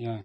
Yeah.